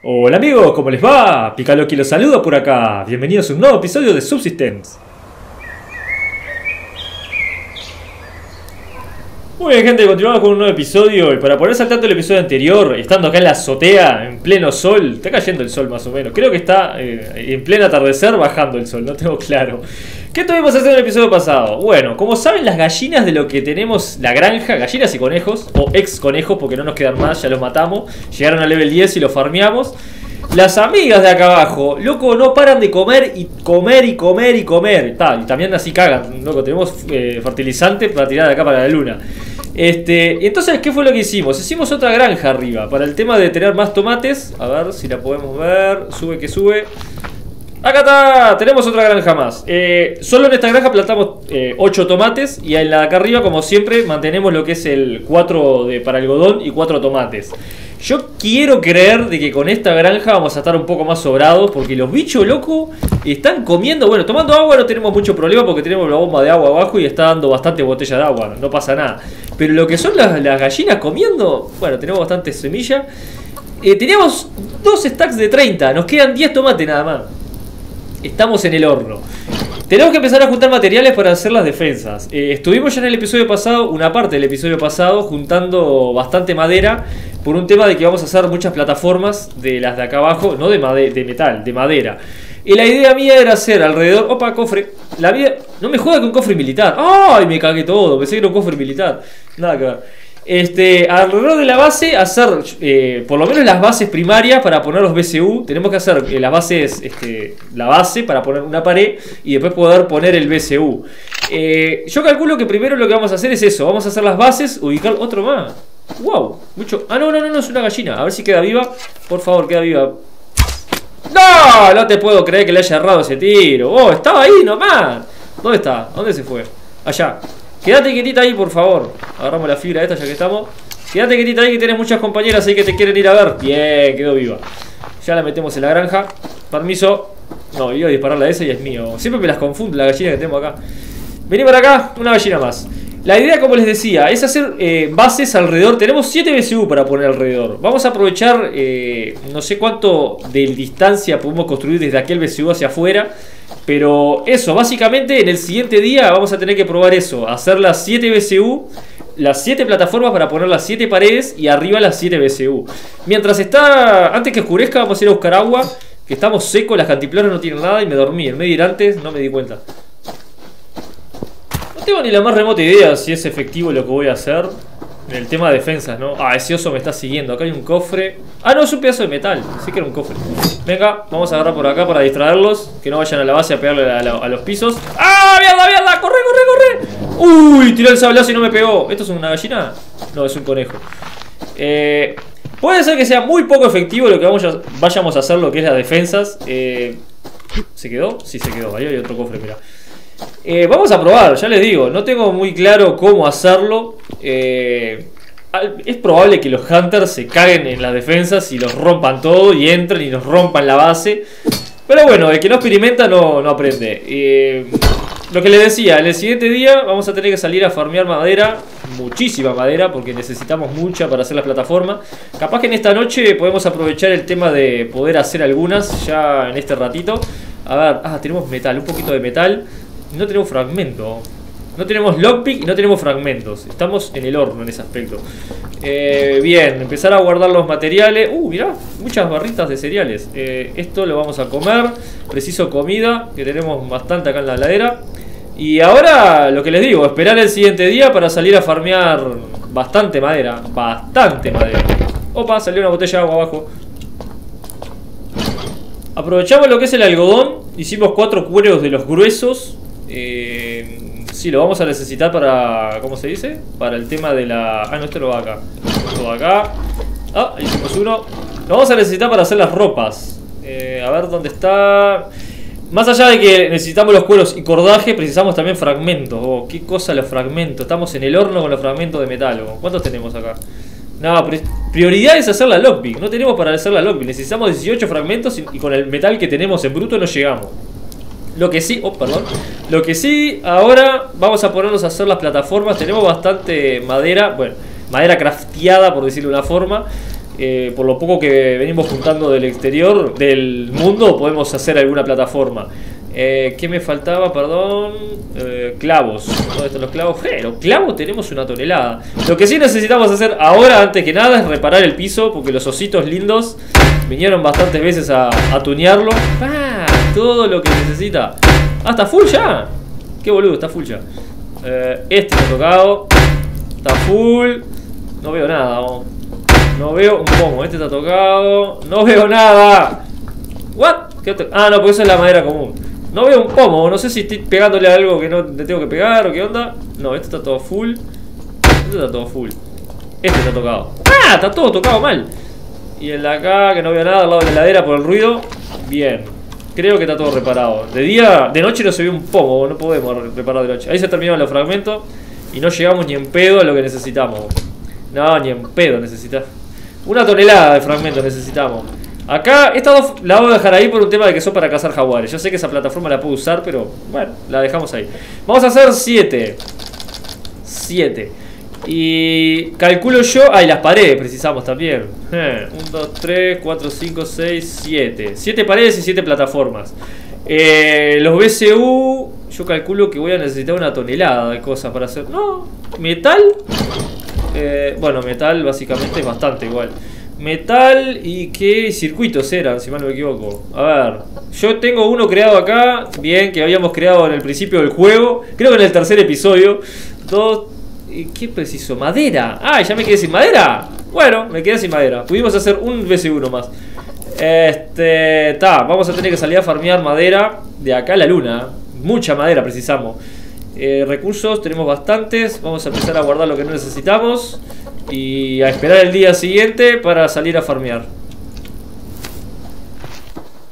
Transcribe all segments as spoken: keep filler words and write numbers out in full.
Hola amigos, ¿cómo les va? Picaloki los saluda por acá. Bienvenidos a un nuevo episodio de Subsistence. Muy bien gente, continuamos con un nuevo episodio. Y para poner saltando el episodio anterior, estando acá en la azotea, en pleno sol. Está cayendo el sol más o menos, creo que está eh, en pleno atardecer bajando el sol, no tengo claro. ¿Qué tuvimos que hacer en el episodio pasado? Bueno, como saben, las gallinas de lo que tenemos, la granja, gallinas y conejos, o ex conejos porque no nos quedan más, ya los matamos. Llegaron al level diez y los farmeamos. Las amigas de acá abajo, loco, no paran de comer y comer y comer y comer. Ta, y también así cagan, loco, tenemos eh, fertilizante para tirar de acá para la luna. Este, entonces, ¿qué fue lo que hicimos? Hicimos otra granja arriba, para el tema de tener más tomates. A ver si la podemos ver, sube que sube. Acá está, tenemos otra granja más. eh, Solo en esta granja plantamos eh, ocho tomates. Y en la de acá arriba, como siempre, mantenemos lo que es el cuatro de, para algodón y cuatro tomates. Yo quiero creer de que con esta granja vamos a estar un poco más sobrados, porque los bichos locos están comiendo. Bueno, tomando agua no tenemos mucho problema porque tenemos la bomba de agua abajo y está dando bastante botella de agua, no pasa nada. Pero lo que son las, las gallinas comiendo, bueno, tenemos bastante semilla. eh, Teníamos dos stacks de treinta, nos quedan diez tomates nada más. Estamos en el horno. Tenemos que empezar a juntar materiales para hacer las defensas. eh, Estuvimos ya en el episodio pasado, una parte del episodio pasado, juntando bastante madera, por un tema de que vamos a hacer muchas plataformas de las de acá abajo. No de, made de metal, de madera. Y la idea mía era hacer alrededor... Opa, cofre. La vida... No me jodas que un cofre militar. ¡Ay! Me cagué todo. Pensé que era un cofre militar. Nada que ver. Este, alrededor de la base hacer eh, por lo menos las bases primarias para poner los B C U. Tenemos que hacer eh, las bases, este, la base para poner una pared y después poder poner el B C U. eh, Yo calculo que primero lo que vamos a hacer es eso. Vamos a hacer las bases, ubicar otro más. Wow, mucho. Ah, no, no, no, no, es una gallina. A ver si queda viva. Por favor, queda viva. No, no te puedo creer que le haya errado ese tiro. Oh, estaba ahí nomás. ¿Dónde está? ¿Dónde se fue? Allá. Quédate quietita ahí, por favor. Agarramos la fibra esta ya que estamos. Quédate quietita ahí que tienes muchas compañeras ahí que te quieren ir a ver. Bien, quedó viva. Ya la metemos en la granja. Permiso. No, iba a dispararla a esa y es mío. Siempre me las confundo las gallinas que tengo acá. Vení para acá, una gallina más. La idea, como les decía, es hacer eh, bases alrededor. Tenemos siete B C U para poner alrededor. Vamos a aprovechar eh, no sé cuánto de distancia podemos construir desde aquel B C U hacia afuera. Pero eso, básicamente en el siguiente día vamos a tener que probar eso. Hacer las siete B C U, las siete plataformas para poner las siete paredes y arriba las siete B C U. Mientras está, antes que oscurezca vamos a ir a buscar agua. Que estamos secos, las cantimploras no tienen nada y me dormí. En medio de ir antes no me di cuenta. No tengo ni la más remota idea si es efectivo lo que voy a hacer en el tema de defensas, ¿no? Ah, ese oso me está siguiendo. Acá hay un cofre. Ah, no, es un pedazo de metal. Pensé que era un cofre. Venga, vamos a agarrar por acá para distraerlos. Que no vayan a la base a pegarle a, la, a los pisos. ¡Ah, mierda, mierda! ¡Corre, corre, corre! ¡Uy! Tiró el sablazo y no me pegó. ¿Esto es una gallina? No, es un conejo. Eh, puede ser que sea muy poco efectivo lo que vamos a, vayamos a hacer lo que es las defensas. Eh, ¿Se quedó? Sí, se quedó. Ahí hay otro cofre, mirá. Eh, vamos a probar, ya les digo, no tengo muy claro cómo hacerlo. eh, Es probable que los hunters se caguen en las defensas y los rompan todo y entren y nos rompan la base. Pero bueno, el que no experimenta no, no aprende. eh, Lo que les decía, en el siguiente día vamos a tener que salir a farmear madera. Muchísima madera porque necesitamos mucha para hacer la plataforma. Capaz que en esta noche podemos aprovechar el tema de poder hacer algunas ya en este ratito. A ver, ah, tenemos metal, un poquito de metal. No tenemos fragmento. No tenemos lockpick y no tenemos fragmentos. Estamos en el horno en ese aspecto. eh, Bien, empezar a guardar los materiales. Uh, mirá, muchas barritas de cereales. eh, Esto lo vamos a comer. Preciso comida, que tenemos bastante acá en la heladera. Y ahora, lo que les digo, esperar el siguiente día para salir a farmear bastante madera. Bastante madera. Opa, salió una botella de agua abajo. Aprovechamos lo que es el algodón. Hicimos cuatro cueros de los gruesos. Eh, sí, lo vamos a necesitar para... ¿Cómo se dice? Para el tema de la... Ah, no, esto lo va acá. Esto va acá. Ah, hicimos uno. Lo vamos a necesitar para hacer las ropas. eh, A ver dónde está. Más allá de que necesitamos los cueros y cordaje, precisamos también fragmentos. Oh, qué cosa los fragmentos. Estamos en el horno con los fragmentos de metal. Oh. ¿Cuántos tenemos acá? No, prioridad es hacer la lockpick. No tenemos para hacer la lockpick. Necesitamos dieciocho fragmentos y, y con el metal que tenemos en bruto no llegamos. Lo que sí, oh, perdón. Lo que sí, ahora vamos a ponernos a hacer las plataformas. Tenemos bastante madera, bueno, madera crafteada por decirlo de una forma. eh, por lo poco que venimos juntando del exterior del mundo, podemos hacer alguna plataforma. Eh, ¿Qué me faltaba? Perdón. Eh, clavos. Todos estos los clavos. Eh, los clavos tenemos una tonelada. Lo que sí necesitamos hacer ahora, antes que nada, es reparar el piso. Porque los ositos lindos vinieron bastantes veces a, a tunearlo. ¡Ah! Todo lo que necesita. ¡Ah, está full ya! ¡Qué boludo! Está full ya. Eh, este me ha tocado. Está full. No veo nada. No, no veo un pomo. Este está tocado. No veo nada. ¿What? ¿Qué otro? Ah, no, porque eso es la madera común. No veo un pomo, no sé si estoy pegándole a algo que no le tengo que pegar o qué onda. No, este está todo full. Este está todo full. Este está tocado. ¡Ah! Está todo tocado mal. Y el de acá, que no veo nada, al lado de la heladera por el ruido. Bien. Creo que está todo reparado. De día, de noche no se ve un pomo, no podemos reparar de noche. Ahí se terminaron los fragmentos y no llegamos ni en pedo a lo que necesitamos. No, ni en pedo necesitamos. Una tonelada de fragmentos necesitamos. Acá, esta dos la voy a dejar ahí por un tema de que son para cazar jaguares. Yo sé que esa plataforma la puedo usar, pero bueno, la dejamos ahí. Vamos a hacer siete siete. Y calculo yo... Ah, y las paredes precisamos también. uno, dos, tres, cuatro, cinco, seis, siete. siete paredes y siete plataformas. eh, Los B C U... Yo calculo que voy a necesitar una tonelada de cosas para hacer... No, metal... Eh, bueno, metal básicamente es bastante igual. Metal y qué circuitos eran, si mal no me equivoco. A ver, yo tengo uno creado acá, bien, que habíamos creado en el principio del juego. Creo que en el tercer episodio. Dos, ¿qué preciso? Madera. Ah, ya me quedé sin madera. Bueno, me quedé sin madera. Pudimos hacer un B C uno más. Este, ta, vamos a tener que salir a farmear madera de acá a la luna. Mucha madera precisamos. Eh, recursos, tenemos bastantes. Vamos a empezar a guardar lo que no necesitamos. Y a esperar el día siguiente para salir a farmear.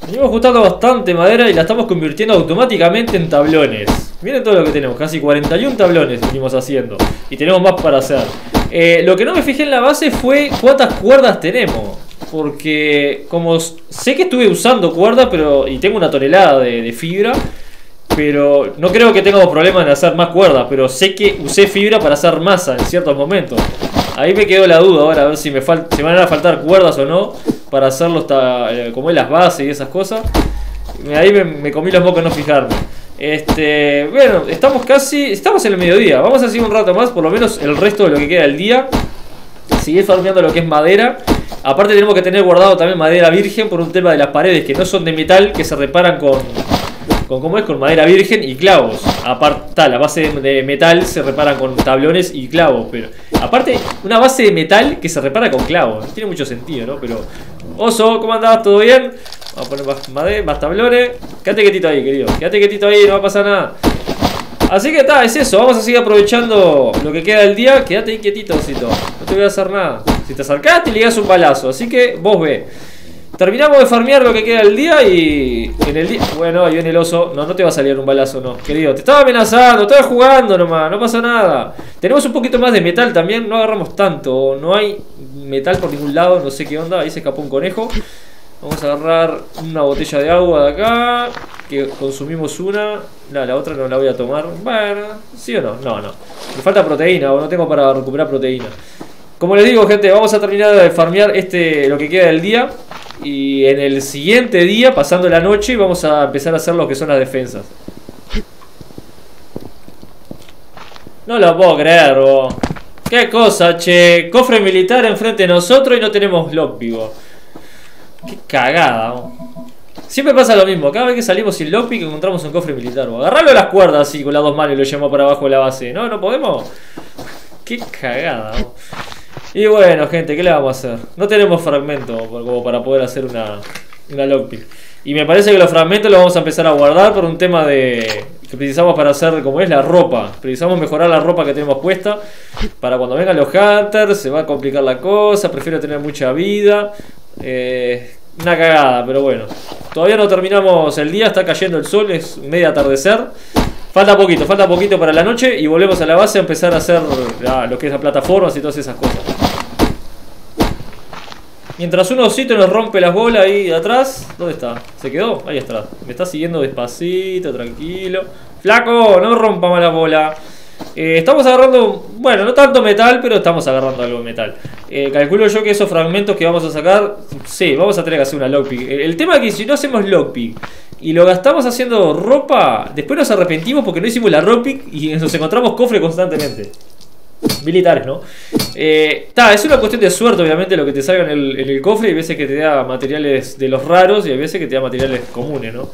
Venimos juntando bastante madera y la estamos convirtiendo automáticamente en tablones. Miren todo lo que tenemos, casi cuarenta y un tablones venimos haciendo. Y tenemos más para hacer. eh, Lo que no me fijé en la base fue cuántas cuerdas tenemos. Porque como sé que estuve usando cuerdas, pero y tengo una tonelada de, de fibra. Pero no creo que tengamos problemas en hacer más cuerdas. Pero sé que usé fibra para hacer masa en ciertos momentos. Ahí me quedó la duda ahora, a ver si me, fal si me van a faltar cuerdas o no para hacerlo hasta, eh, como es las bases y esas cosas. Ahí me, me comí los mocos no fijarme. Este, bueno, estamos casi, estamos en el mediodía. Vamos a seguir un rato más, por lo menos el resto de lo que queda del día. Seguir farmeando lo que es madera. Aparte tenemos que tener guardado también madera virgen por un tema de las paredes que no son de metal, que se reparan con, con ¿cómo es? Con madera virgen y clavos. Aparte, la base de metal se reparan con tablones y clavos, pero... Aparte, una base de metal que se repara con clavos. No tiene mucho sentido, ¿no? Pero... Oso, ¿cómo andás? ¿Todo bien? Vamos a poner más madera, más tablones. Quédate quietito ahí, querido. Quédate quietito ahí, no va a pasar nada. Así que está, es eso. Vamos a seguir aprovechando lo que queda del día. Quédate ahí quietito, osito. No te voy a hacer nada. Si te acercás, te ligás un balazo. Así que vos ve. Terminamos de farmear lo que queda del día y... En el día... Bueno, ahí viene el oso. No, no te va a salir un balazo, no, querido. Te estaba amenazando, estaba jugando nomás, no pasa nada. Tenemos un poquito más de metal también, no agarramos tanto. No hay metal por ningún lado, no sé qué onda. Ahí se escapó un conejo. Vamos a agarrar una botella de agua de acá. Que consumimos una. No, la otra no la voy a tomar. Bueno, ¿sí o no? No, no. Me falta proteína o no tengo para recuperar proteína. Como les digo, gente, vamos a terminar de farmear este, lo que queda del día. Y en el siguiente día, pasando la noche, vamos a empezar a hacer lo que son las defensas. No lo puedo creer, vos. Qué cosa, che. Cofre militar enfrente de nosotros y no tenemos lockpick, vos. Qué cagada, vos. Siempre pasa lo mismo. Cada vez que salimos sin lockpick encontramos un cofre militar, vos. Agarralo a las cuerdas así con las dos manos y lo llevamos para abajo de la base. No, no podemos. Qué cagada, vos. Y bueno, gente, ¿qué le vamos a hacer? No tenemos fragmentos como para poder hacer una, una lockpick. Y me parece que los fragmentos los vamos a empezar a guardar por un tema de... Que precisamos para hacer, como es, la ropa. Precisamos mejorar la ropa que tenemos puesta. Para cuando vengan los hunters se va a complicar la cosa. Prefiero tener mucha vida. Eh, una cagada, pero bueno. Todavía no terminamos el día, está cayendo el sol, es medio atardecer. Falta poquito, falta poquito para la noche y volvemos a la base a empezar a hacer ah, lo que es las plataformas y todas esas cosas. Mientras un osito nos rompe las bolas ahí de atrás. ¿Dónde está? ¿Se quedó? Ahí está. Me está siguiendo despacito, tranquilo. ¡Flaco! ¡No rompa más la bola! Eh, estamos agarrando, bueno, no tanto metal, pero estamos agarrando algo de metal. Eh, calculo yo que esos fragmentos que vamos a sacar, sí, vamos a tener que hacer una lockpick. El, el tema es que si no hacemos lockpick y lo gastamos haciendo ropa, después nos arrepentimos porque no hicimos la lockpick y nos encontramos cofre constantemente. Militares, ¿no? Eh, ta, es una cuestión de suerte, obviamente, lo que te salga en el, en el cofre. Hay veces que te da materiales de los raros y hay veces que te da materiales comunes, ¿no?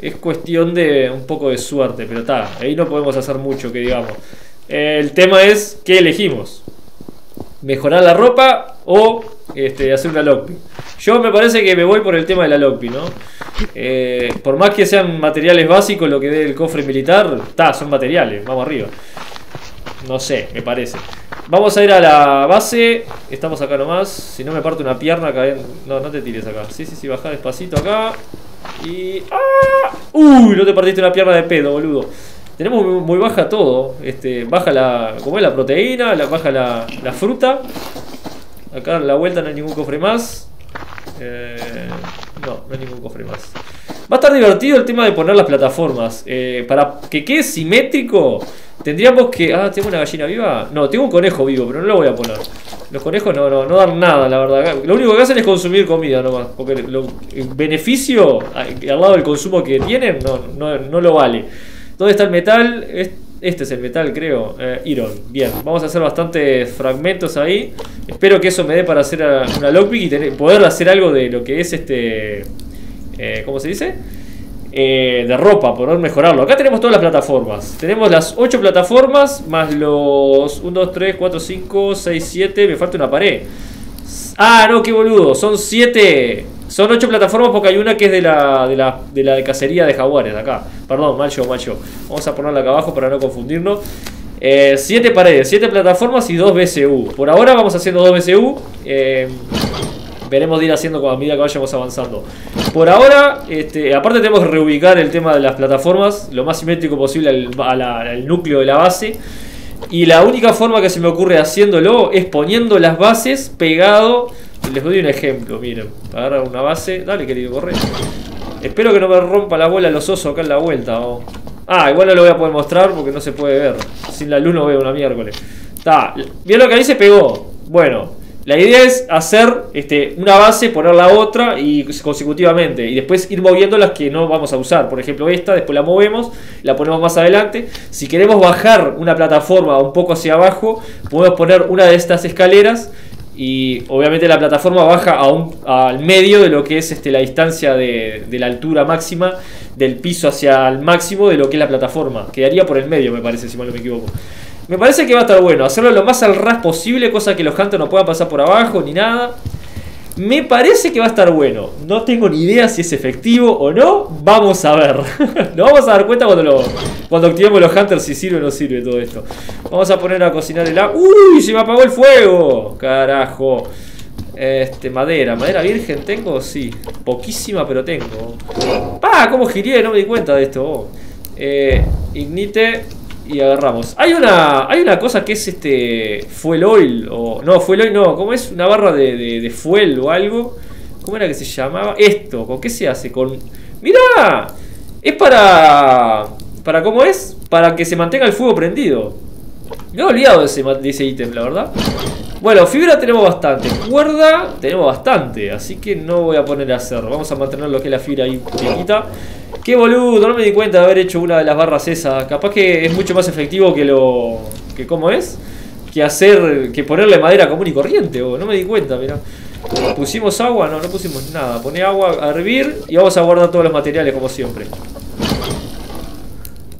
Es cuestión de un poco de suerte, pero está, ahí no podemos hacer mucho, que digamos. El tema es qué elegimos. Mejorar la ropa o este, hacer una lockpick. Yo me parece que me voy por el tema de la lockpick, ¿no? Eh, por más que sean materiales básicos lo que dé el cofre militar, está, son materiales, vamos arriba. No sé, me parece. Vamos a ir a la base. Estamos acá nomás. Si no me parto una pierna acá. No, no te tires acá. Sí, sí, sí, bajá despacito acá. Y... ¡ah! ¡Uy! No te partiste una pierna de pedo, boludo. Tenemos muy baja todo. Este, baja la... como es la proteína, la, baja la, la fruta. Acá en la vuelta no hay ningún cofre más. Eh, no, no hay ningún cofre más. Va a estar divertido el tema de poner las plataformas. Eh, para que quede simétrico, tendríamos que... ah, ¿tengo una gallina viva? No, tengo un conejo vivo, pero no lo voy a poner. Los conejos no, no, no dan nada, la verdad. Lo único que hacen es consumir comida nomás. Porque lo, el beneficio al lado del consumo que tienen no, no, no lo vale. ¿Dónde está el metal? Este es el metal, creo. Eh, Iron. Bien, vamos a hacer bastantes fragmentos ahí. Espero que eso me dé para hacer una lockpick y tener, poder hacer algo de lo que es este... Eh, ¿cómo se dice? Eh, de ropa, poder mejorarlo. Acá tenemos todas las plataformas. Tenemos las ocho plataformas más los uno, dos, tres, cuatro, cinco, seis, siete. Me falta una pared. Ah, no, qué boludo. Son siete. Son ocho plataformas porque hay una que es de la de la, de la de cacería de jaguares de acá. Perdón, mal yo, mal yo. Vamos a ponerla acá abajo para no confundirnos. Eh, siete paredes, siete plataformas y dos B C U. Por ahora vamos haciendo dos B C U. Eh... Veremos de ir haciendo a medida que vayamos avanzando. Por ahora, este, aparte tenemos que reubicar el tema de las plataformas lo más simétrico posible al, a la, al núcleo de la base. Y la única forma que se me ocurre haciéndolo es poniendo las bases pegado. Les doy un ejemplo, miren. Agarra una base. Dale, querido, corre. Espero que no me rompa la bola los osos acá en la vuelta. Oh. Ah, igual no lo voy a poder mostrar porque no se puede ver. Sin la luz no veo una miércoles. Está. Bien lo que ahí se pegó. Bueno. La idea es hacer este, una base, poner la otra y consecutivamente. Y después ir moviendo las que no vamos a usar. Por ejemplo esta, después la movemos, la ponemos más adelante. Si queremos bajar una plataforma un poco hacia abajo, podemos poner una de estas escaleras. Y obviamente la plataforma baja a un, al medio de lo que es este, la distancia de, de la altura máxima del piso hacia el máximo de lo que es la plataforma. Quedaría por el medio, me parece, si mal no me equivoco. Me parece que va a estar bueno, hacerlo lo más al ras posible, cosa que los hunters no puedan pasar por abajo ni nada. Me parece que va a estar bueno, no tengo ni idea si es efectivo o no, vamos a ver. Nos vamos a dar cuenta cuando, lo, cuando activemos los hunters si sirve o no sirve todo esto. Vamos a poner a cocinar el agua. ¡Uy! Se me apagó el fuego, carajo. Este, madera, madera virgen tengo, sí, poquísima pero tengo. ¡Pah! ¿Cómo giré? No me di cuenta de esto. Oh. Eh, ignite... y agarramos. Hay una hay una cosa que es este fuel oil o no, fuel oil no, ¿cómo es? Una barra de, de, de fuel o algo. ¿Cómo era que se llamaba? Esto, ¿con qué se hace? Con ¡mirá! Es para para ¿cómo es? Para que se mantenga el fuego prendido. Me he olvidado de ese de ese ítem, la verdad. Bueno, fibra tenemos bastante, cuerda tenemos bastante, así que no voy a poner a hacer. Vamos a mantener lo que es la fibra ahí chiquita. Qué boludo, no me di cuenta de haber hecho una de las barras esas. Capaz que es mucho más efectivo que lo... que ¿cómo es? Que hacer... que ponerle madera común y corriente. Oh, no me di cuenta, mirá. ¿Pusimos agua? No, no pusimos nada. Poné agua a hervir y vamos a guardar todos los materiales como siempre.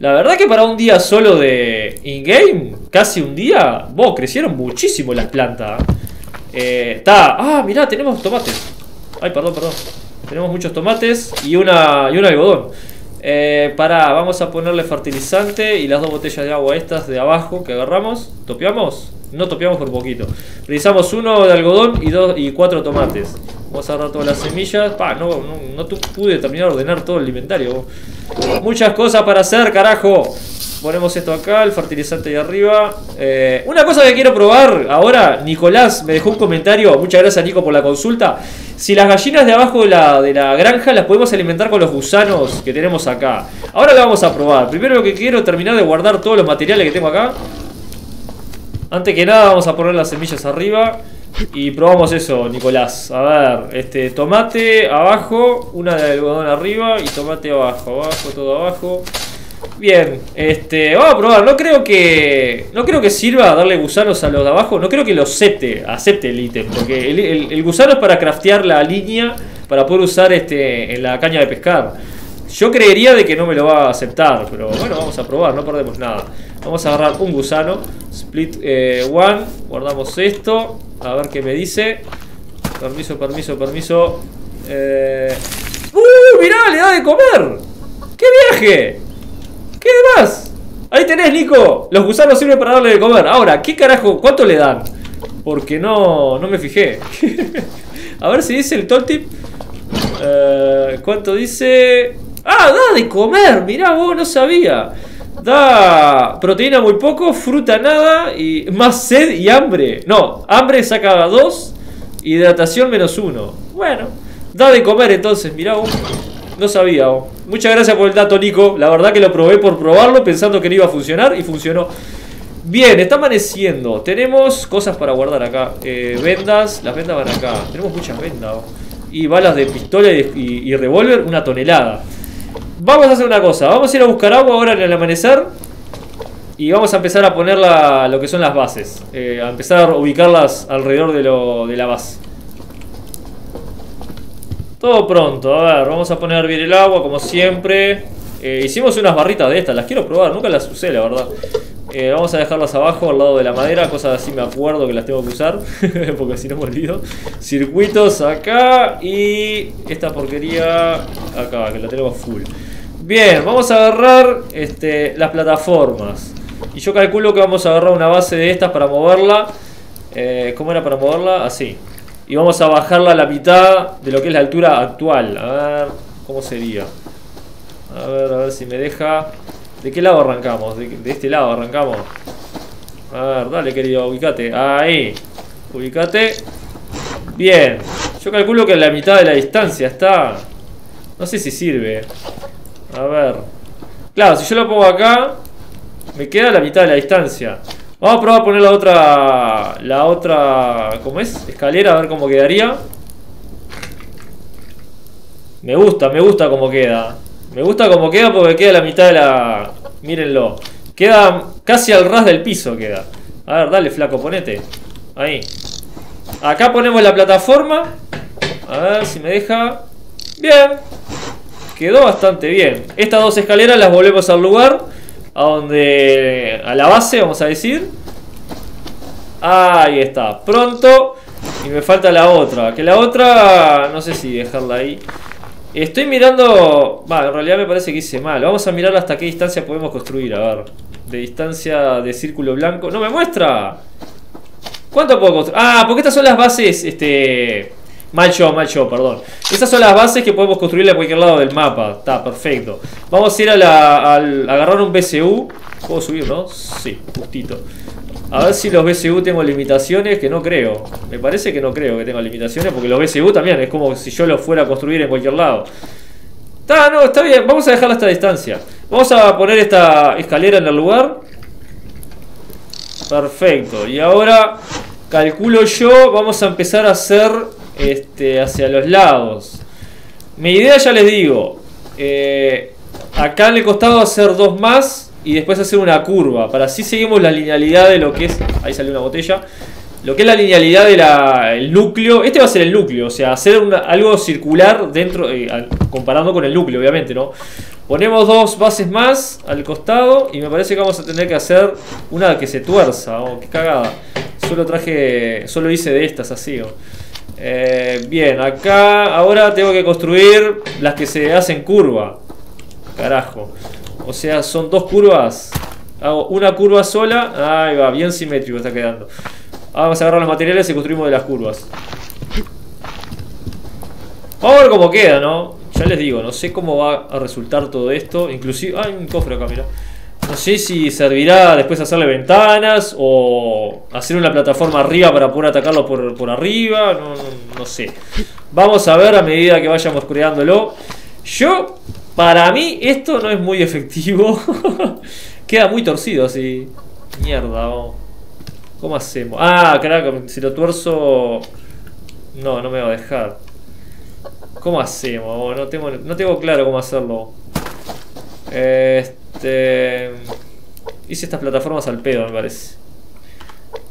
La verdad que para un día solo de in-game, casi un día, vos, crecieron muchísimo las plantas. Eh, ta, ah, mirá, tenemos tomates. Ay, perdón, perdón. Tenemos muchos tomates y, una, y un algodón. Eh, pará, vamos a ponerle fertilizante y las dos botellas de agua estas de abajo que agarramos. ¿Topeamos? No topeamos por poquito. Realizamos uno de algodón y, dos, y cuatro tomates. Vamos a agarrar todas las semillas. Pa, no, no, no pude terminar de ordenar todo el inventario. Muchas cosas para hacer, carajo. Ponemos esto acá, el fertilizante de arriba. Eh, una cosa que quiero probar ahora, Nicolás me dejó un comentario. Muchas gracias, Nico, por la consulta. si las gallinas de abajo de la, de la granja las podemos alimentar con los gusanos que tenemos acá. Ahora lo vamos a probar. Primero lo que quiero es terminar de guardar todos los materiales que tengo acá. Antes que nada vamos a poner las semillas arriba. Y probamos eso, Nicolás. A ver, este tomate abajo, una de algodón arriba y tomate abajo, abajo, todo abajo. Bien, este, vamos a probar. No creo que no creo que sirva darle gusanos a los de abajo. No creo que los acepte, acepte el ítem, porque el, el, el gusano es para craftear la línea para poder usar este en la caña de pescar. Yo creería de que no me lo va a aceptar, pero bueno, vamos a probar, no perdemos nada. Vamos a agarrar un gusano, split eh, one, guardamos esto, a ver qué me dice. Permiso, permiso, permiso. Eh... ¡Uh! Mirá, le da de comer. ¡Qué viaje! ¿Qué demás? Ahí tenés, Nico. Los gusanos sirven para darle de comer. Ahora, ¿qué carajo? ¿Cuánto le dan? Porque no, no me fijé. A ver si dice el top tip. Eh, ¿Cuánto dice? ¡Ah! Da de comer. Mirá vos, no sabía. Da proteína muy poco, fruta nada y más sed y hambre. No, hambre saca dos, hidratación menos uno. Bueno, da de comer entonces, mirá vos. No sabía vos. Muchas gracias por el dato, Nico. La verdad que lo probé por probarlo pensando que no iba a funcionar y funcionó. Bien, está amaneciendo. Tenemos cosas para guardar acá. Eh, vendas, las vendas van acá. Tenemos muchas vendas vos. Y balas de pistola y, y, y revólver, una tonelada. Vamos a hacer una cosa, vamos a ir a buscar agua ahora en el amanecer. Y vamos a empezar a poner la, lo que son las bases, eh, a empezar a ubicarlas alrededor de, lo, de la base. Todo pronto, a ver, vamos a poner bien el agua como siempre. eh, Hicimos unas barritas de estas, las quiero probar, nunca las usé la verdad. eh, Vamos a dejarlas abajo al lado de la madera, cosas así me acuerdo que las tengo que usar. Porque si no me olvido. Circuitos acá y esta porquería acá, que la tenemos full. Bien, vamos a agarrar este, las plataformas. Y yo calculo que vamos a agarrar una base de estas para moverla. Eh, ¿Cómo era para moverla? Así. Y vamos a bajarla a la mitad de lo que es la altura actual. A ver, ¿cómo sería? A ver, a ver si me deja. ¿De qué lado arrancamos? De, de este lado arrancamos. A ver, dale querido, ubicate. Ahí. Ubicate. Bien. Yo calculo que a la mitad de la distancia está. No sé si sirve. A ver. Claro, si yo lo pongo acá, me queda la mitad de la distancia. Vamos a probar a poner la otra. La otra. ¿Cómo es? Escalera, a ver cómo quedaría. Me gusta, me gusta cómo queda. Me gusta cómo queda porque queda la mitad de la. Mírenlo. Queda casi al ras del piso queda. A ver, dale, flaco, ponete. Ahí. Acá ponemos la plataforma. A ver si me deja. Bien. Quedó bastante bien. Estas dos escaleras las volvemos al lugar. A donde. A la base, vamos a decir. Ahí está. Pronto. Y me falta la otra. Que la otra. No sé si dejarla ahí. Estoy mirando. Va, en realidad me parece que hice mal. Vamos a mirar hasta qué distancia podemos construir. A ver. De distancia de círculo blanco. ¡No me muestra! ¿Cuánto puedo construir? Ah, porque estas son las bases. Este. Mal yo, mal yo, perdón. Estas son las bases que podemos construirle a cualquier lado del mapa. Está, perfecto. Vamos a ir a la. Al, a agarrar un B C U. ¿Puedo subir, no? Sí, justito. A ver si los B C U tengo limitaciones, que no creo. Me parece que no creo que tenga limitaciones, porque los B C U también es como si yo los fuera a construir en cualquier lado. Está, no, está bien. Vamos a dejarla a esta distancia. Vamos a poner esta escalera en el lugar. Perfecto. Y ahora, calculo yo, vamos a empezar a hacer. Este, hacia los lados. Mi idea ya les digo, eh, acá en el costado hacer dos más y después hacer una curva. Para así seguimos la linealidad de lo que es. Ahí salió una botella. Lo que es la linealidad del núcleo. Este va a ser el núcleo, o sea, hacer una, algo circular dentro, eh, comparando con el núcleo, obviamente, ¿no? Ponemos dos bases más al costado y me parece que vamos a tener que hacer una que se tuerza. Oh, qué cagada. Solo traje, solo hice de estas así. Oh. Eh, bien, acá ahora tengo que construir las que se hacen curva. Carajo. O sea, son dos curvas. Hago una curva sola. Ahí va, bien simétrico está quedando. Ahora vamos a agarrar los materiales y construimos de las curvas. Vamos a ver cómo queda, ¿no? Ya les digo, no sé cómo va a resultar todo esto. Inclusive... Ah, hay un cofre acá, mirá. no sé si servirá después hacerle ventanas o hacer una plataforma arriba para poder atacarlo por, por arriba. No, no, no sé. Vamos a ver a medida que vayamos creándolo. Yo, para mí, esto no es muy efectivo. Queda muy torcido así. Mierda, vamos. ¿Cómo hacemos? Ah, carajo, si lo tuerzo... No, no me va a dejar. ¿Cómo hacemos? No tengo, no tengo claro cómo hacerlo. Este... Hice estas plataformas al pedo, me parece.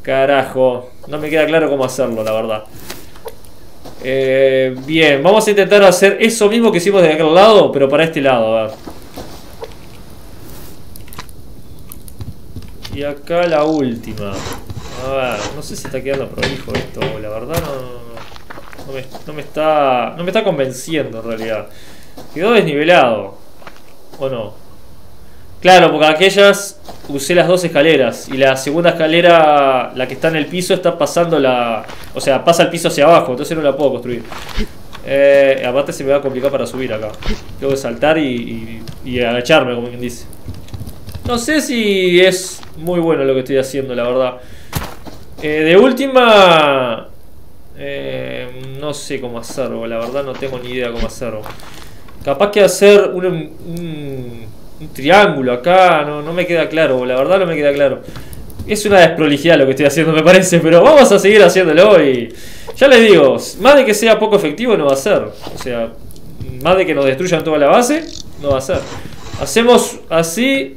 Carajo. No me queda claro cómo hacerlo, la verdad. Eh, bien, vamos a intentar hacer eso mismo que hicimos de aquel lado, pero para este lado, a ver. Y acá la última. A ver, no sé si está quedando prolijo esto, la verdad no, no, me, no me está. No me está convenciendo en realidad. Quedó desnivelado. ¿O no? Claro, porque aquellas usé las dos escaleras. Y la segunda escalera, la que está en el piso, está pasando la... O sea, pasa el piso hacia abajo, entonces no la puedo construir. Eh, aparte se me va a complicar para subir acá. Tengo que saltar y, y, y agacharme, como quien dice. No sé si es muy bueno lo que estoy haciendo, la verdad. Eh, de última... Eh, no sé cómo hacerlo, la verdad no tengo ni idea cómo hacerlo. Capaz que hacer un, un, un triángulo acá, no, no me queda claro, la verdad no me queda claro. Es una desprolijidad lo que estoy haciendo, me parece, pero vamos a seguir haciéndolo y... Ya les digo, más de que sea poco efectivo no va a ser. O sea, más de que nos destruyan toda la base, no va a ser. Hacemos así...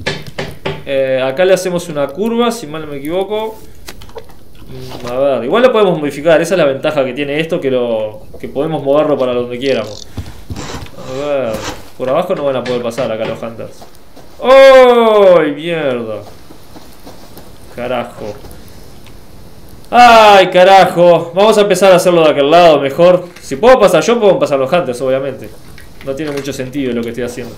Eh, acá le hacemos una curva, si mal no me equivoco. A ver, igual lo podemos modificar, esa es la ventaja que tiene esto, que lo que podemos moverlo para donde quieramos. A ver, por abajo no van a poder pasar acá los hunters. ¡Ay, mierda! Carajo. ¡Ay, carajo! Vamos a empezar a hacerlo de aquel lado mejor. Si puedo pasar yo, puedo pasar los hunters, obviamente. No tiene mucho sentido lo que estoy haciendo.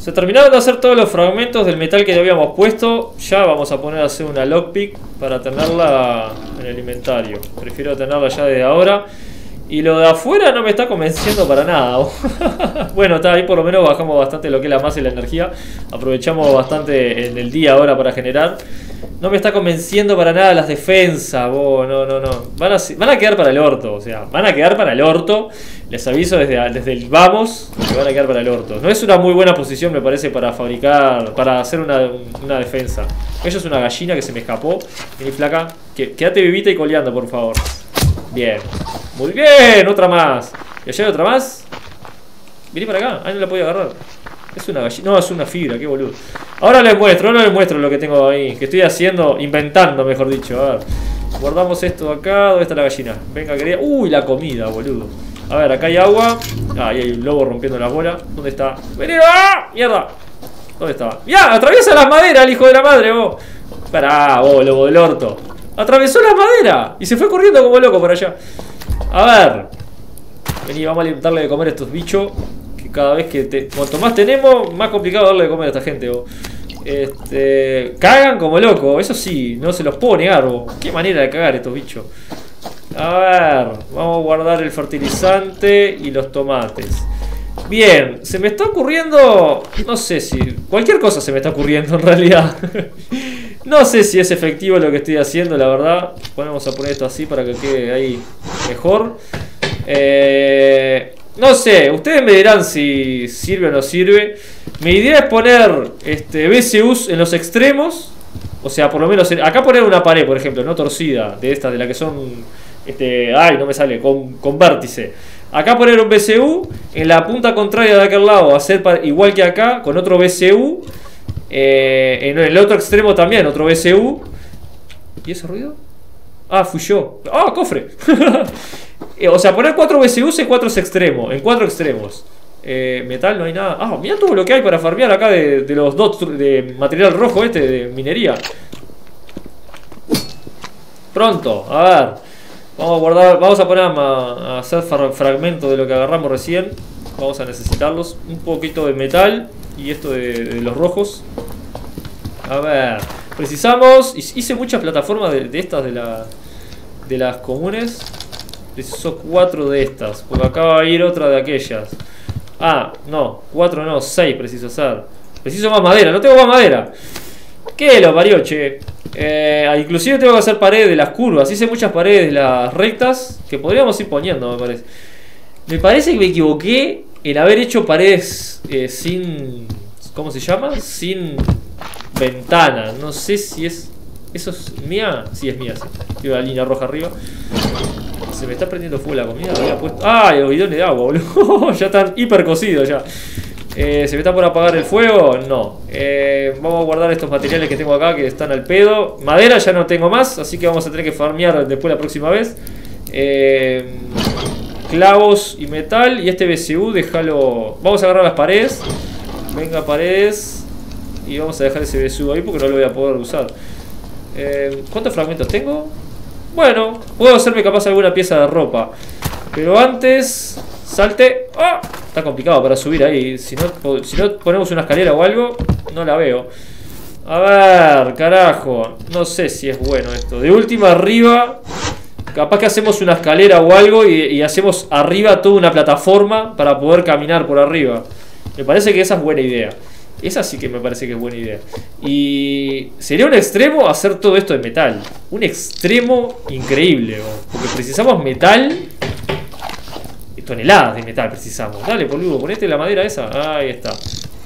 Se terminaron de hacer todos los fragmentos del metal que le habíamos puesto. Ya vamos a poner a hacer una lockpick para tenerla en el inventario. Prefiero tenerla ya desde ahora. Y lo de afuera no me está convenciendo para nada. Bueno, está ahí, por lo menos bajamos bastante lo que es la masa y la energía. Aprovechamos bastante en el día ahora para generar. No me está convenciendo para nada las defensas. Oh, no, no, no. Van a, van a quedar para el orto. O sea, van a quedar para el orto. Les aviso desde, desde el vamos que van a quedar para el orto. No es una muy buena posición, me parece, para fabricar, para hacer una, una defensa. Eso es una gallina que se me escapó. Vení, flaca. Quédate vivita y coleando, por favor. Bien. Muy bien. Otra más. Y allá hay otra más. Vení para acá. Ahí no la podía agarrar. Es una gallina. No, es una fibra. Qué boludo. Ahora les muestro. Ahora les muestro lo que tengo ahí. Que estoy haciendo. Inventando, mejor dicho. A ver. Guardamos esto acá. ¿Dónde está la gallina? Venga, querida. Uy, la comida, boludo. A ver, acá hay agua. Ah, ahí hay un lobo rompiendo las bolas. ¿Dónde está? ¡Veneno! ¡Ah! ¡Mierda! ¿Dónde está? ¡Ya! ¡Atraviesa las maderas, el hijo de la madre, vos! Pará, vos, lobo del orto. Atravesó la madera y se fue corriendo como loco para allá. A ver. Vení, vamos a alimentarle de comer a estos bichos. Que cada vez que... Te... Cuanto más tenemos, más complicado darle de comer a esta gente, vos. Este... Cagan como loco. Eso sí, no se los puedo negar, vos. Qué manera de cagar estos bichos. A ver. Vamos a guardar el fertilizante y los tomates. Bien, se me está ocurriendo... No sé si... Cualquier cosa se me está ocurriendo en realidad. No sé si es efectivo lo que estoy haciendo, la verdad. Vamos a poner esto así para que quede ahí mejor. Eh, no sé, ustedes me dirán si sirve o no sirve. Mi idea es poner este, B C Us en los extremos. O sea, por lo menos en, acá poner una pared, por ejemplo, no torcida. De estas, de la que son... Este, ay, no me sale, con, con vértice. Acá poner un B C U. En la punta contraria de aquel lado, hacer igual que acá, con otro B C U. Eh, en el otro extremo también, otro B C U. ¿Y ese ruido? Ah, fui yo. ¡Ah, cofre! eh, o sea, poner cuatro B C Us en cuatro extremos. En cuatro extremos. Eh, metal, no hay nada. Ah, mirá todo lo que hay para farmear acá de, de los dots de material rojo este, de minería. Pronto, a ver. Vamos a guardar. Vamos a poner a, a hacer fragmentos de lo que agarramos recién. Vamos a necesitarlos. Un poquito de metal. Y esto de, de los rojos. A ver. Precisamos. Hice muchas plataformas de, de estas de, la, de las comunes. Preciso cuatro de estas. Porque acá va a ir otra de aquellas. Ah, no, cuatro no, seis preciso hacer. Preciso más madera, no tengo más madera. ¿Qué lo parió, che? Eh, inclusive tengo que hacer paredes de las curvas. Hice muchas paredes de las rectas que podríamos ir poniendo, me parece. Me parece que me equivoqué en haber hecho paredes eh, sin... ¿Cómo se llama? Sin ventana. No sé si es... ¿Eso es mía? Sí, es mía. Sí. Tiene una línea roja arriba. Se me está prendiendo full la comida. Había puesto... ¡Ah! Los bidones de agua, boludo. Ya están hiper cocidos ya. Eh, ¿Se me está por apagar el fuego? No. Eh, vamos a guardar estos materiales que tengo acá que están al pedo. Madera ya no tengo más, así que vamos a tener que farmear después la próxima vez. Eh, clavos y metal. Y este B C U, déjalo. Vamos a agarrar las paredes. Venga, paredes. Y vamos a dejar ese B C U ahí porque no lo voy a poder usar. Eh, ¿Cuántos fragmentos tengo? Bueno, puedo hacerme capaz alguna pieza de ropa. Pero antes... Salte. ¡Ah! Está complicado para subir ahí. Si no, si no ponemos una escalera o algo, no la veo. A ver, carajo. No sé si es bueno esto. De última arriba. Capaz que hacemos una escalera o algo y, y hacemos arriba toda una plataforma para poder caminar por arriba. Me parece que esa es buena idea. Esa sí que me parece que es buena idea. Y sería un extremo hacer todo esto de metal. Un extremo increíble, ¿no? Porque precisamos metal... Toneladas de metal precisamos. Dale, boludo, ponete la madera esa. Ahí está.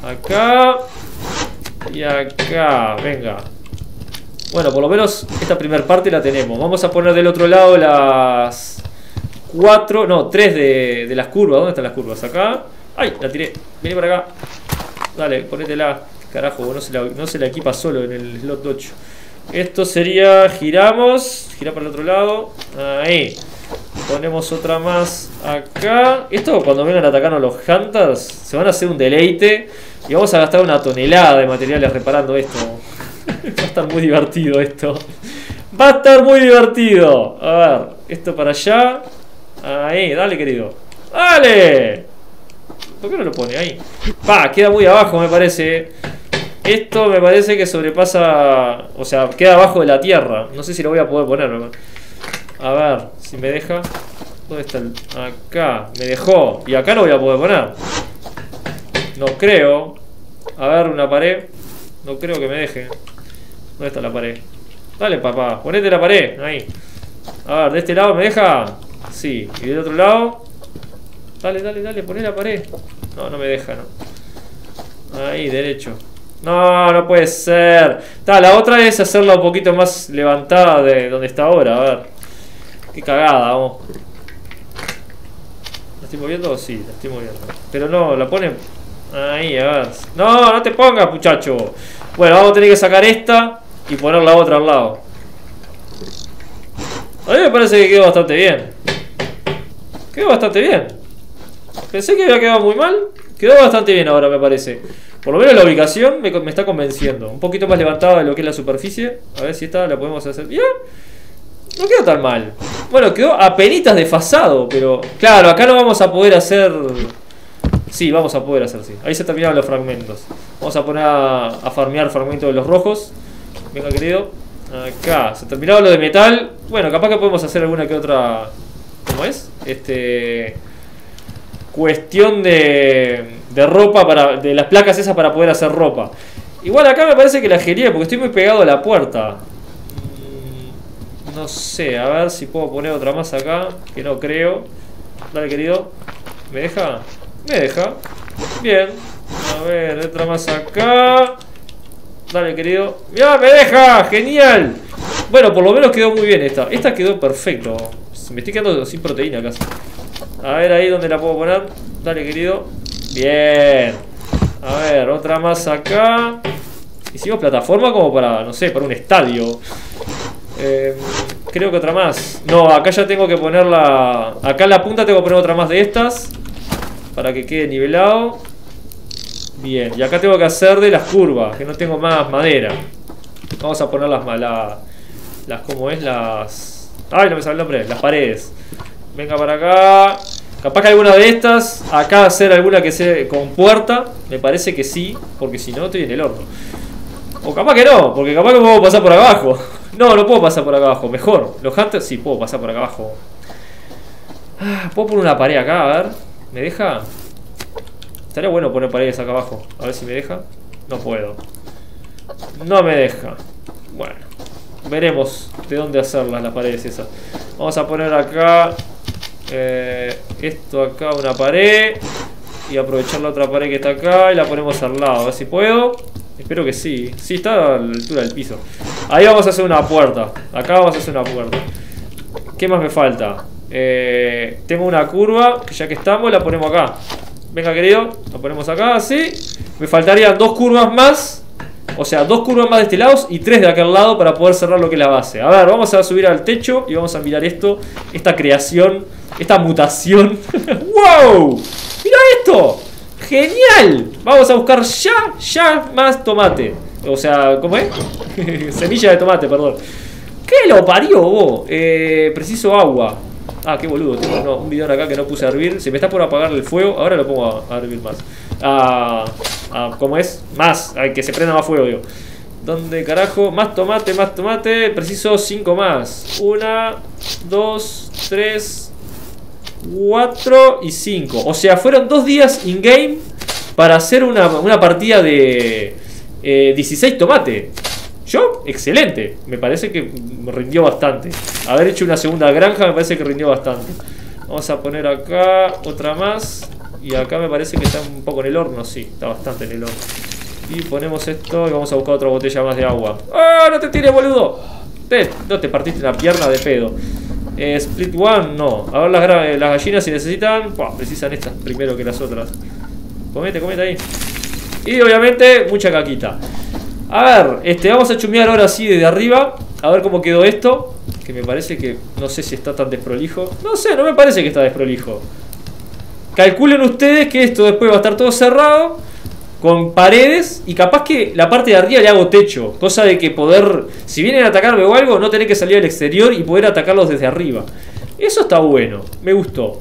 Acá. Y acá. Venga. Bueno, por lo menos esta primera parte la tenemos. Vamos a poner del otro lado las cuatro. No, tres de, de las curvas. ¿Dónde están las curvas? Acá. ¡Ay! La tiré. Vení para acá. Dale, ponétela. Carajo, no se la, no se la equipa solo en el slot ocho. Esto sería. Giramos. Girá para el otro lado. Ahí. Ponemos otra más acá. Esto cuando vengan a atacarnos los hunters se van a hacer un deleite. Y vamos a gastar una tonelada de materiales reparando esto. Va a estar muy divertido esto. Va a estar muy divertido. A ver, esto para allá. Ahí, dale querido. ¡Dale! ¿Por qué no lo pone ahí? Pa, queda muy abajo me parece. Esto me parece que sobrepasa. O sea, queda abajo de la tierra. No sé si lo voy a poder poner, ¿no? A ver, si me deja. ¿Dónde está el? Acá, me dejó. Y acá no voy a poder poner. No creo. A ver, una pared. No creo que me deje. ¿Dónde está la pared? Dale, papá, ponete la pared, ahí. A ver, ¿de este lado me deja? Sí, y del otro lado. Dale, dale, dale, poné la pared. No, no me deja, no. Ahí, derecho. No, no puede ser. Ta, la otra es hacerla un poquito más levantada de donde está ahora, a ver. Qué cagada, vamos. ¿La estoy moviendo? Sí, la estoy moviendo. Pero no, la ponen. Ahí, a ver. No, no te pongas, muchacho. Bueno, vamos a tener que sacar esta y poner la otra al lado. A mí me parece que quedó bastante bien. Quedó bastante bien. Pensé que había quedado muy mal. Quedó bastante bien ahora, me parece. Por lo menos la ubicación me, me está convenciendo. Un poquito más levantada de lo que es la superficie. A ver si esta la podemos hacer bien. No quedó tan mal. Bueno, quedó apenitas desfasado, pero... Claro, acá no vamos a poder hacer... Sí, vamos a poder hacer, sí. Ahí se terminaron los fragmentos. Vamos a poner a, a farmear fragmentos de los rojos. Venga, querido. Acá, se terminaron los de metal. Bueno, capaz que podemos hacer alguna que otra... ¿Cómo es? Este... Cuestión de... De ropa para... De las placas esas para poder hacer ropa. Igual acá me parece que la gelé, porque estoy muy pegado a la puerta. No sé, a ver si puedo poner otra más acá. Que no creo. Dale, querido. ¿Me deja? Me deja. Bien. A ver, otra más acá. Dale, querido. ¡Mirá, me deja! ¡Genial! Bueno, por lo menos quedó muy bien esta. Esta quedó perfecto. Me estoy quedando sin proteína casi. A ver ahí dónde la puedo poner. Dale, querido. Bien. A ver, otra más acá. Hicimos plataforma como para, no sé, para un estadio. Eh, creo que otra más. No, acá ya tengo que ponerla. Acá en la punta tengo que poner otra más de estas. Para que quede nivelado. Bien, y acá tengo que hacer de las curvas. Que no tengo más madera. Vamos a poner las malas. Las como es, las... Ay, no me sale el nombre, las paredes. Venga para acá. Capaz que alguna de estas. Acá hacer alguna que sea con puerta. Me parece que sí, porque si no estoy en el horno. O capaz que no, porque capaz que puedo pasar por abajo. No, no puedo pasar por acá abajo. Mejor. Los hunters sí puedo pasar por acá abajo. Ah, puedo poner una pared acá, a ver. ¿Me deja? Estaría bueno poner paredes acá abajo. A ver si me deja. No puedo. No me deja. Bueno, veremos de dónde hacerlas las paredes esas. Vamos a poner acá eh, esto acá, una pared. Y aprovechar la otra pared que está acá. Y la ponemos al lado, a ver si puedo. Espero que sí. Sí, está a la altura del piso. Ahí vamos a hacer una puerta. Acá vamos a hacer una puerta. ¿Qué más me falta? Eh, tengo una curva, que ya que estamos la ponemos acá. Venga, querido, la ponemos acá, así. Me faltarían dos curvas más. O sea, dos curvas más de este lado y tres de aquel lado para poder cerrar lo que es la base. A ver, vamos a subir al techo y vamos a mirar esto. Esta creación, esta mutación. ¡Wow! ¡Mira esto! ¡Genial! Vamos a buscar ya, ya más tomate. O sea, ¿cómo es? Semilla de tomate, perdón. ¿Qué lo parió vos? Eh, preciso agua. Ah, qué boludo, tengo no, un bidón acá que no puse a hervir. Se me está por apagar el fuego, ahora lo pongo a, a hervir más. Ah, ah, ¿cómo es? Más, ay, que se prenda más fuego, digo. ¿Dónde carajo? Más tomate, más tomate. Preciso cinco más. Una, dos, tres, cuatro y cinco. O sea, fueron dos días in-game para hacer una, una partida de eh, dieciséis tomate. Yo, excelente, me parece que rindió bastante. Haber hecho una segunda granja me parece que rindió bastante. Vamos a poner acá otra más. Y acá me parece que está un poco en el horno, sí, está bastante en el horno. Y ponemos esto y vamos a buscar otra botella más de agua. ¡Ah, no te tires, boludo! Te, no te partiste la pierna de pedo. Eh, split one, no. A ver las, las gallinas si necesitan. Pua, precisan estas primero que las otras. Comete, comete ahí. Y obviamente mucha caquita. A ver, este, vamos a chumear ahora sí desde arriba. A ver cómo quedó esto. Que me parece que, no sé si está tan desprolijo. No sé, no me parece que está desprolijo. Calculen ustedes que esto después va a estar todo cerrado, con paredes. Y capaz que la parte de arriba le hago techo. Cosa de que poder, si vienen a atacarme o algo, no tener que salir al exterior y poder atacarlos desde arriba. Eso está bueno, me gustó.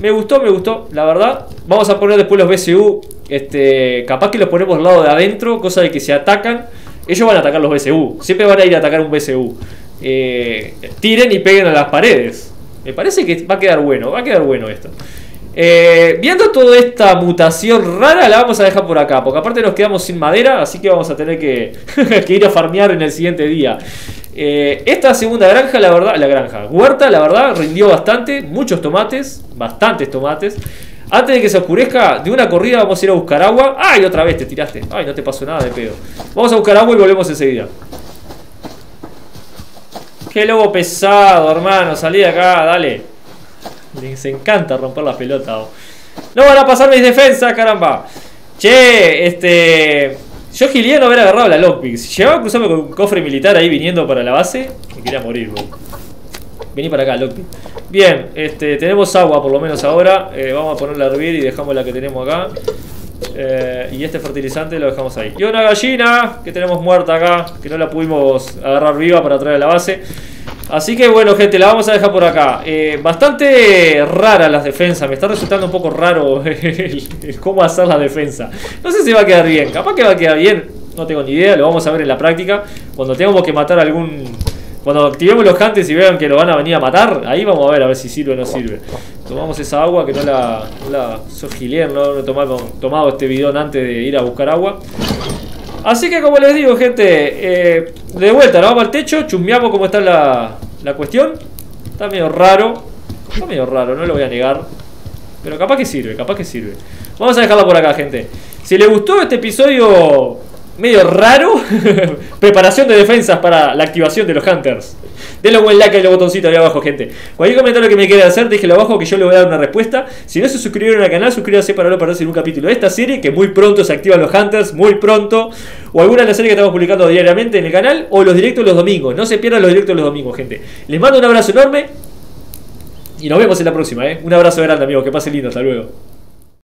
Me gustó, me gustó, la verdad. Vamos a poner después los B C U. Este, capaz que los ponemos al lado de adentro. Cosa de que si atacan, ellos van a atacar los B C U. Siempre van a ir a atacar un B C U. eh, Tiren y peguen a las paredes. Me parece que va a quedar bueno. Va a quedar bueno esto. eh, Viendo toda esta mutación rara, la vamos a dejar por acá, porque aparte nos quedamos sin madera. Así que vamos a tener que, que ir a farmear en el siguiente día. Eh, esta segunda granja, la verdad, la granja, huerta, la verdad, rindió bastante, muchos tomates, bastantes tomates. Antes de que se oscurezca, de una corrida vamos a ir a buscar agua. ¡Ay, otra vez te tiraste! ¡Ay, no te pasó nada de pedo! Vamos a buscar agua y volvemos enseguida. ¡Qué lobo pesado, hermano! Salí de acá, dale. Les encanta romper la pelota. Oh. ¡No van a pasar mis defensas, caramba! Che, este... yo gilía no haber agarrado la lockpick. Si llegaba a cruzarme con un cofre militar ahí viniendo para la base, me quería morir, bro. Vení para acá, lockpick. Bien, este, tenemos agua por lo menos ahora. eh, Vamos a ponerla a hervir y dejamos la que tenemos acá. eh, Y este fertilizante lo dejamos ahí. Y una gallina que tenemos muerta acá, que no la pudimos agarrar viva para traer a la base. Así que bueno, gente, la vamos a dejar por acá. eh, Bastante rara las defensas. Me está resultando un poco raro el, el cómo hacer la defensa. No sé si va a quedar bien, capaz que va a quedar bien. No tengo ni idea, lo vamos a ver en la práctica. Cuando tengamos que matar algún... cuando activemos los huntes y vean que lo van a venir a matar, ahí vamos a ver a ver si sirve o no sirve. Tomamos esa agua que no la... no la sos gilear, no, no he tomado, tomado este bidón antes de ir a buscar agua. Así que como les digo, gente, eh, de vuelta, nos vamos al techo, chumbeamos cómo está la, la cuestión. Está medio raro, está medio raro, no lo voy a negar. Pero capaz que sirve, capaz que sirve. Vamos a dejarla por acá, gente. Si les gustó este episodio medio raro, preparación de defensas para la activación de los hunters, denle un buen like y los botoncitos ahí abajo, gente. Cualquier comentario que me quieran hacer, déjenlo abajo que yo le voy a dar una respuesta. Si no se suscribieron al canal, suscríbanse para no perderse ningún capítulo de esta serie, que muy pronto se activan los hunters, muy pronto. O alguna de las series que estamos publicando diariamente en el canal, o los directos los domingos. No se pierdan los directos los domingos, gente. Les mando un abrazo enorme y nos vemos en la próxima, ¿eh? Un abrazo grande, amigos, que pasen lindo, hasta luego.